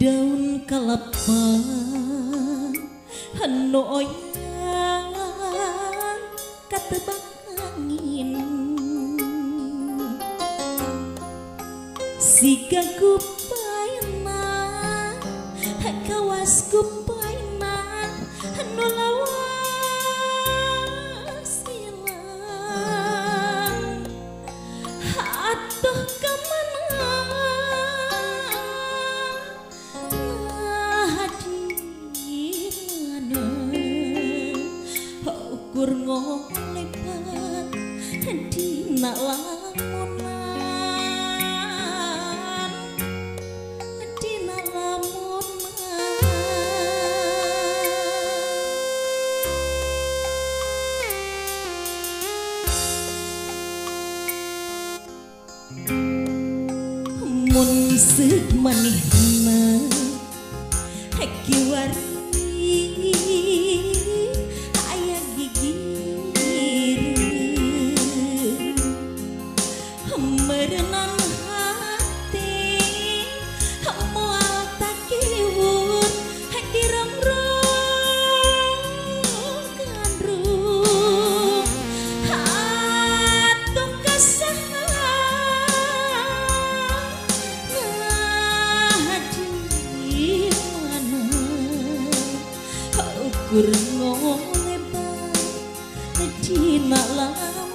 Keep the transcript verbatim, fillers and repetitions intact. Daun kelapa henoyang katebak angin, siga ku painan kawas ku painan heno lawas silang atuh kemana lepat di Lamunan, di Lamunan. Mun seuk manehna kiwari merenang hati mual takiwun dirongrong kandrung atuh kesah ngadi mana ukur ngoleh ba dina.